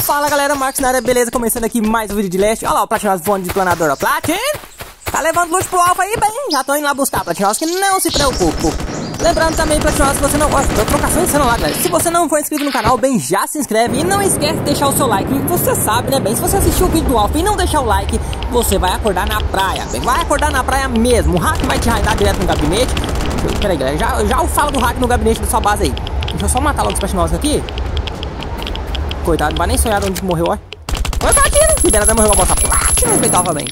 Fala galera, Marcos na área, beleza? Começando aqui mais um vídeo de leste. Olha lá o Platinossus voando de planador, ó. Platin! Tá levando luz pro Alpha aí, bem. Já tô indo lá buscar Platinossus, que não se preocupe. Lembrando também, Platinossus, se você não gosta... Tô trocação insana lá, galera. Se você não for inscrito no canal, bem, já se inscreve. E não esquece de deixar o seu like. Você sabe, né, bem? Se você assistiu o vídeo do Alpha e não deixar o like, você vai acordar na praia, bem. Vai acordar na praia mesmo. O hack vai te raidar direto no gabinete. Peraí, galera. Já eu falo do hack no gabinete da sua base aí. Deixa eu só matar logo os Platinossus aqui. Coitado, não vai nem sonhar onde morreu, ó. Olha pra tira! Lidera até morreu uma bosta. Platina respeitava bem.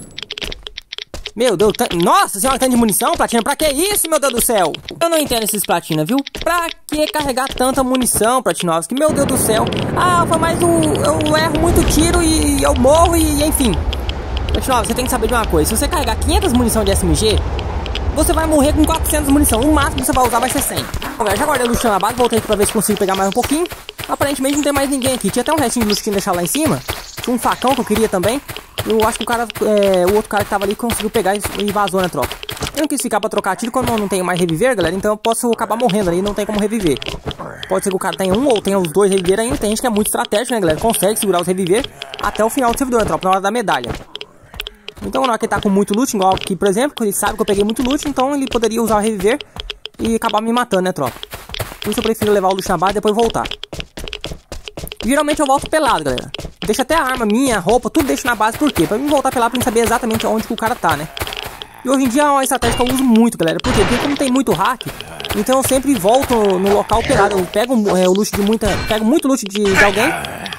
Meu Deus, nossa senhora, tanto de munição, Platina. Pra que isso, meu Deus do céu? Eu não entendo esses Platina, viu? Pra que carregar tanta munição, Platinovski? Meu Deus do céu. Ah, mas eu erro muito tiro e eu morro e enfim. Platinovski, você tem que saber de uma coisa. Se você carregar 500 munição de SMG, você vai morrer com 400 munição. O máximo que você vai usar vai ser 100. Bom, já guardei o chão na base, voltei aqui pra ver se consigo pegar mais um pouquinho. Aparentemente não tem mais ninguém aqui. Tinha até um restinho de luz que tinha deixado lá em cima. Tinha um facão que eu queria também. Eu acho que o outro cara que tava ali conseguiu pegar e vazou na tropa. Eu não quis ficar pra trocar tiro quando eu não tenho mais reviver, galera. Então eu posso acabar morrendo ali, não tem como reviver. Pode ser que o cara tenha um ou tenha os dois reviver ainda. Tem gente que é muito estratégico, né, galera? Consegue segurar os reviver até o final do servidor, na tropa, na hora da medalha. Então na hora que ele tá com muito loot, igual aqui, por exemplo, ele sabe que eu peguei muito loot, então ele poderia usar o reviver e acabar me matando, né, tropa? Por isso eu prefiro levar o loot na base e depois voltar. Geralmente eu volto pelado, galera. Deixo até a arma minha, a roupa, tudo deixo na base. Por quê? Pra mim voltar pelado, pra mim saber exatamente onde que o cara tá, né? E hoje em dia é uma estratégia que eu uso muito, galera. Por quê? Porque como tem muito hack, então eu sempre volto no local pelado. Eu pego o loot de muita... Pego muito loot de alguém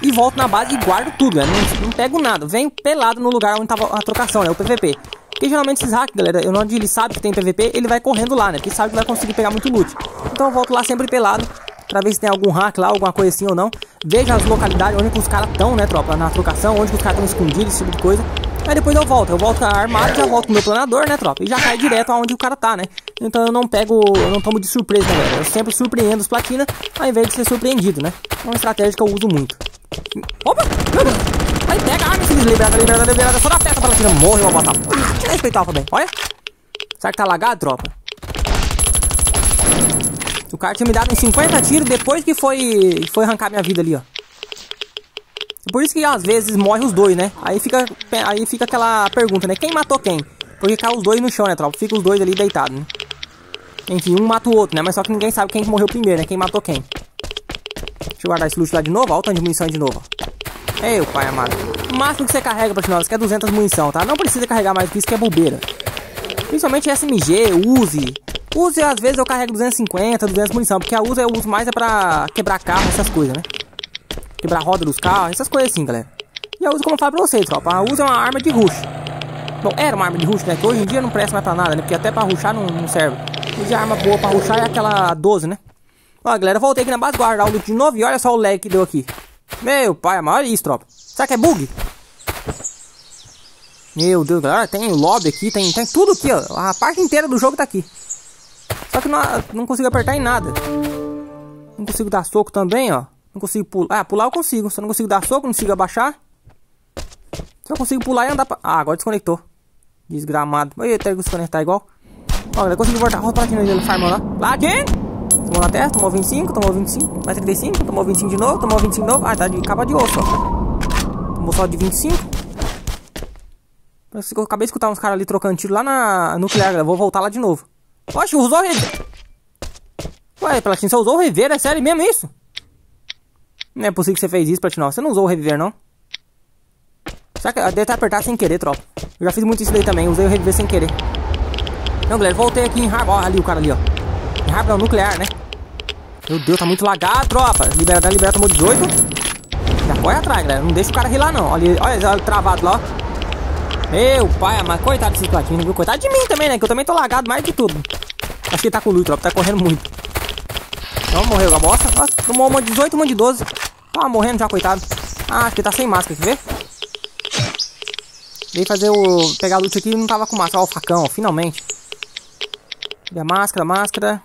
e volto na base e guardo tudo, galera. Não pego nada. Venho pelado no lugar onde tava a trocação, né? O PVP. Porque geralmente esses hacks, galera, onde ele sabe que tem PVP, ele vai correndo lá, né? Porque sabe que vai conseguir pegar muito loot. Então eu volto lá sempre pelado pra ver se tem algum hack lá, alguma coisa assim ou não. Veja as localidades onde que os caras estão, né, tropa? Na trocação, onde que os caras estão escondidos, esse tipo de coisa. Aí depois eu volto com a armada, já volto com o meu planador, né, tropa? E já cai direto aonde o cara tá, né? Então eu não tomo de surpresa, né, galera? Eu sempre surpreendo os Platina, ao invés de ser surpreendido, né? É uma estratégia que eu uso muito. Opa! Aí pega a arma, se liberada, só dá peça pra Platina. Morre, uma bosta. Tira respeito Alpha, bem. Olha. Será que tá lagado, tropa? O cara tinha me dado uns 50 tiros depois que foi arrancar minha vida ali, ó. Por isso que às vezes morre os dois, né? Aí fica aquela pergunta, né? Quem matou quem? Porque cai os dois no chão, né, tropa? Fica os dois ali deitados, né? Enfim, um mata o outro, né? Mas só que ninguém sabe quem morreu primeiro, né? Quem matou quem. Deixa eu guardar esse loot lá de novo. Olha o tanto de munição de novo, ó. Ei, o pai amado. O máximo que você carrega pra nós é 200 munição, tá? Não precisa carregar mais que isso, que é bobeira. Principalmente SMG, Uzi... Uzi, às vezes eu carrego 250, 200 munição, porque a Uzi eu uso mais é pra quebrar carro, essas coisas, né? Quebrar a roda dos carros, essas coisas assim, galera. E a Uzi, como eu falo pra vocês, tropa, a Uzi é uma arma de rush. Bom, era uma arma de rush, né? Que hoje em dia não presta mais pra nada, né? Porque até pra rushar não serve. Hoje a arma boa pra rushar é aquela 12, né? Ó, galera, eu voltei aqui na base, guardar o loot de novo e olha só o lag que deu aqui. Meu pai, olha isso, tropa. Será que é bug? Meu Deus, galera, tem lobby aqui, tem tudo aqui, ó. A parte inteira do jogo tá aqui. Só que não consigo apertar em nada. Não consigo dar soco também, ó. Não consigo pular. Ah, pular eu consigo. Só não consigo dar soco, não consigo abaixar. Só consigo pular e andar pra... Ah, agora desconectou. Desgramado. Eu tenho que desconectar igual. Ó, eu consegui voltar. Ó, tá aqui no farm lá. Lá again! Tomou na testa, tomou 25, tomou 25. Mais 35, tomou 25 de novo, tomou 25 de novo. Ah, tá de capa de osso, ó. Tomou só de 25. Parece que eu acabei de escutar uns caras ali trocando tiro lá na nuclear, galera. Vou voltar lá de novo. Oxe, usou o rever. Ué, Platinho, você usou o rever? É sério mesmo isso? Não é possível que você fez isso, Platinho. Você não usou o reviver, não? Será que deve apertar sem querer, tropa? Eu já fiz muito isso daí também, usei o reviver sem querer. Não, galera, voltei aqui em Harbor. Olha ali o cara ali, ó. Em Harbor é o nuclear, né? Meu Deus, tá muito lagado, tropa. Libera, tomou 18. Já corre atrás, galera. Não deixa o cara rir lá, não. Olha ele travado lá, ó. Meu pai, mas coitado desse Platina, viu? Coitado de mim também, né? Que eu também tô lagado mais de tudo. Acho que ele tá com loot, tropa. Tá correndo muito. Não morreu com a bosta. Nossa, tomou uma de 18, uma de 12. Tava morrendo já, coitado. Ah, acho que ele tá sem máscara, quer ver? Veio fazer o... Pegar loot aqui e não tava com máscara. Ó, o facão, ó, finalmente. E a máscara. Ah,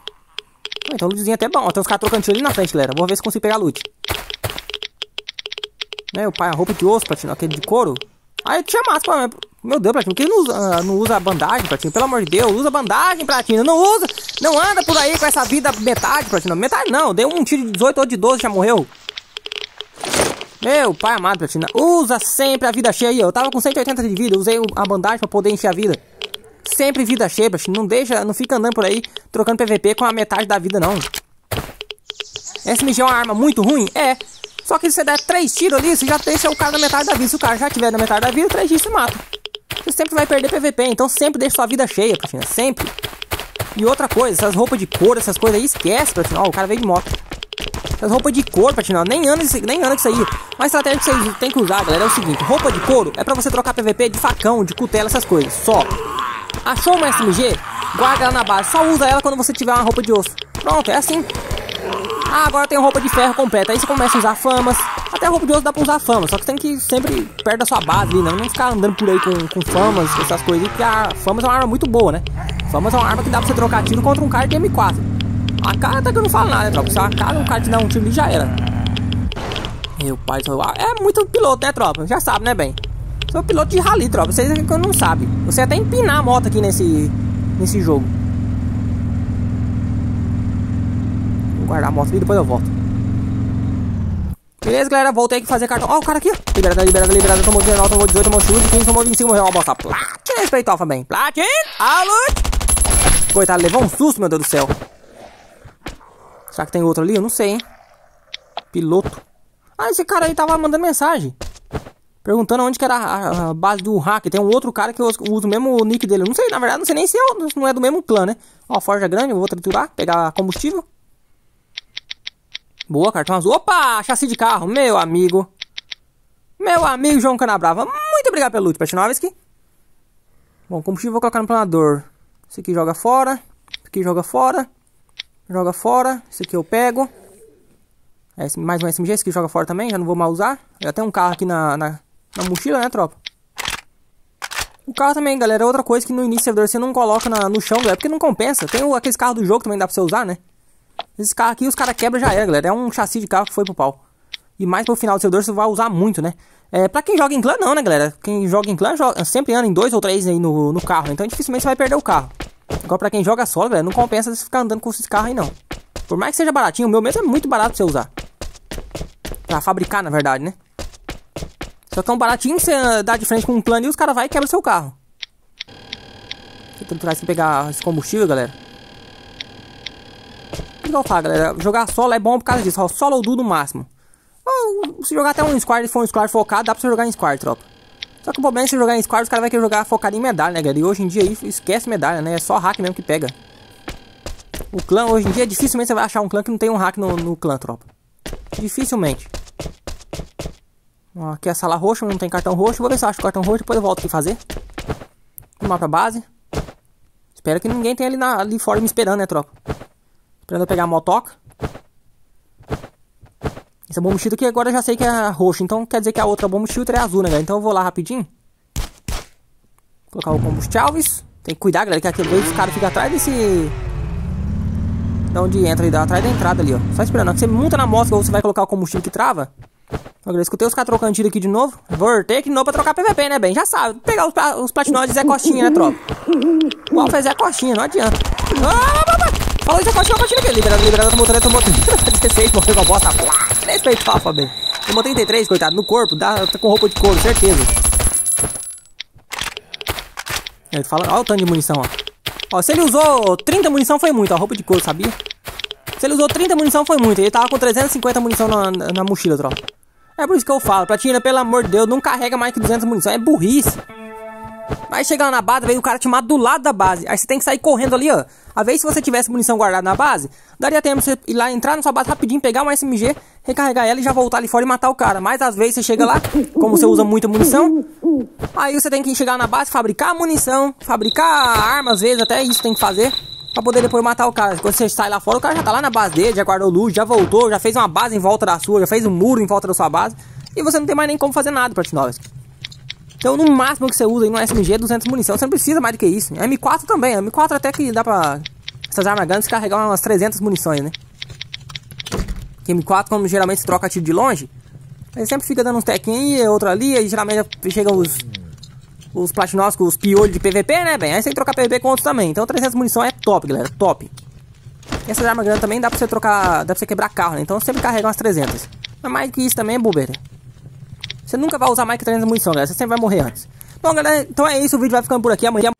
então o lootzinho é até bom. Ó, tem uns caras trocando tiro ali na frente, galera. Vou ver se consigo pegar loot. Meu pai, a roupa de osso, Platina. Aquele de couro. Ah, eu tinha máscara, mas... Meu Deus, Platinho, por que não usa bandagem, Platinho? Pelo amor de Deus, usa bandagem, Platinho. Não usa, não anda por aí com essa vida metade, Platinho. Metade não, deu um tiro de 18 ou de 12 já morreu. Meu pai amado, Platina, usa sempre a vida cheia aí, ó. Eu tava com 180 de vida, usei a bandagem pra poder encher a vida. Sempre vida cheia, Platina, não deixa, não fica andando por aí trocando PVP com a metade da vida, não. SMG é uma arma muito ruim? É. Só que se você der 3 tiros ali, você já deixa o cara na metade da vida. Se o cara já tiver na metade da vida, 3 tiros você mata. Você sempre vai perder PVP, então sempre deixa sua vida cheia, Platina, sempre. E outra coisa, essas roupas de couro, essas coisas aí, esquece, Platina. Ó, o cara veio de moto. Essas roupas de couro, Platina, nem anda com isso aí. Uma estratégia que vocês tem que usar, galera, é o seguinte. Roupa de couro é pra você trocar PVP de facão, de cutela, essas coisas, só. Achou uma SMG? Guarda ela na base. Só usa ela quando você tiver uma roupa de osso. Pronto, é assim. Ah, agora tem roupa de ferro completa. Aí você começa a usar famas. Até a roupa de osso dá pra usar famas. Só que você tem que sempre perto da sua base, né? Não ficar andando por aí com famas, essas coisas. Porque a famas é uma arma muito boa, né? Famas é uma arma que dá pra você trocar tiro contra um cara de M4. A cara até que eu não falo nada, né, tropa? Se a cara, um cara te dá um tiro e já era. Meu pai, é muito piloto, né, tropa? Já sabe, né, bem? Sou piloto de rally, tropa. Vocês que não sabem. Você até empinar a moto aqui nesse jogo. Vou guardar a moto ali e depois eu volto. Beleza, galera? Voltei aqui fazer cartão. Ó, o cara aqui. Liberada. Tomou 19, tomou 18, tomou 18, 15, tomou 25, morreu. Ó, bosta. Platina, respeito, Alpha, bem. Platina, alô. Coitado, levou um susto, meu Deus do céu. Será que tem outro ali? Eu não sei, hein? Piloto. Ah, esse cara aí tava mandando mensagem. Perguntando onde que era a base do hacker. Tem um outro cara que eu uso o mesmo nick dele. Eu não sei, na verdade, não sei nem se eu, não é do mesmo clã, né? Ó, forja grande, eu vou triturar, pegar combustível. Boa, cartão azul. Opa, chassi de carro, meu amigo. Meu amigo João Canabrava. Muito obrigado pelo loot, Pet Novisky. Bom, combustível eu vou colocar no planador. Esse aqui joga fora. Esse aqui joga fora. Joga fora, esse aqui eu pego. Esse, mais um SMG, esse aqui joga fora também, já não vou mais usar. Já tem um carro aqui na mochila, né, tropa? O carro também, galera, é outra coisa que no início do servidor você não coloca no chão, galera, porque não compensa. Tem aqueles carros do jogo também dá pra você usar, né? Esse carro aqui, os caras quebram já era, galera. É um chassi de carro que foi pro pau. E mais pro final do servidor você vai usar muito, né? É, pra quem joga em clã, não, né, galera? Quem joga em clã joga, sempre anda em 2 ou 3 aí no carro, né? Então dificilmente você vai perder o carro. Agora pra quem joga solo, velho, não compensa você ficar andando com esses carros aí, não. Por mais que seja baratinho, o meu mesmo é muito barato pra você usar. Pra fabricar, na verdade, né? Só que é um baratinho que você dá de frente com um plano e os caras vai e quebra o seu carro. Deixa eu tentar pegar esse combustível, galera. O que eu falo, galera? Jogar solo é bom por causa disso. Solo ou duo no máximo. Ou, se jogar até um squad, for um squad focado, dá pra você jogar em squad, tropa. Só que o problema é que se jogar em squad, os caras vão querer jogar focado em medalha, né, galera? E hoje em dia aí esquece medalha, né? É só hack mesmo que pega. O clã, hoje em dia, dificilmente você vai achar um clã que não tem um hack no clã, tropa. Dificilmente. Ó, aqui é a sala roxa, não tem cartão roxo. Vou ver se eu acho o cartão roxo, depois eu volto aqui fazer. Vamos lá pra base. Espero que ninguém tenha ali fora me esperando, né, tropa? Esperando eu pegar a motoca. Essa bomba shooter aqui agora eu já sei que é roxo. Então quer dizer que a outra bomba shooter é azul, né, galera? Então eu vou lá rapidinho. Vou colocar o combustível. Tem que cuidar, galera, que aquele dois caras ficam atrás desse... Da onde entra ali, atrás da entrada ali, ó. Só esperando. Você monta na moto ou você vai colocar o combustível que trava. Agora eu escutei os caras trocando tiro aqui de novo. Voltei aqui de novo pra trocar PVP, né, bem? Já sabe. Pegar os platinóides Zé Costinha, né, tropa? O Alpha é Zé Costinha, não adianta. Falou Zé Costinha, aqui. Liberado, tomou 16, morreu com a bosta. Respeito, Alpha, bem. Tomou 33, coitado, no corpo, tá com roupa de couro, certeza. Ele fala, olha o tanto de munição, ó. Ó, se ele usou 30 munição foi muito, ó, roupa de couro, sabia? Se ele usou 30 munição foi muito, ele tava com 350 munição na mochila, tropa. É por isso que eu falo, Platina, pelo amor de Deus, não carrega mais que 200 munição, é burrice. Vai chegar lá na base, vem o cara te matar do lado da base. Aí você tem que sair correndo ali, ó. Às vezes se você tivesse munição guardada na base, daria tempo de você ir lá, entrar na sua base rapidinho, pegar uma SMG, recarregar ela e já voltar ali fora e matar o cara. Mas às vezes você chega lá, como você usa muita munição, aí você tem que chegar na base, fabricar munição, fabricar armas, às vezes até isso tem que fazer, pra poder depois matar o cara. Quando você sai lá fora, o cara já tá lá na base dele, já guardou luz, já voltou, já fez uma base em volta da sua, já fez um muro em volta da sua base, e você não tem mais nem como fazer nada, Platinossus. Então no máximo que você usa aí no SMG é 200 munição. Você não precisa mais do que isso. M4 também. M4 até que dá pra... Essas armas grandes carregar umas 300 munições, né? Porque M4, como geralmente se troca tiro de longe, ele sempre fica dando uns tequinhos aí, outro ali. Aí geralmente chega os Platinossus com os piolhos de PVP, né, bem? Aí você tem que trocar PVP com outros também. Então 300 munição é top, galera. Top. E essas armas grandes também dá pra você trocar... Dá pra você quebrar carro, né? Então sempre carrega umas 300. Mas mais que isso também é bobeira. Você nunca vai usar mais que 300 munição, galera. Você sempre vai morrer antes. Bom, galera, então é isso. O vídeo vai ficando por aqui. Amanhã...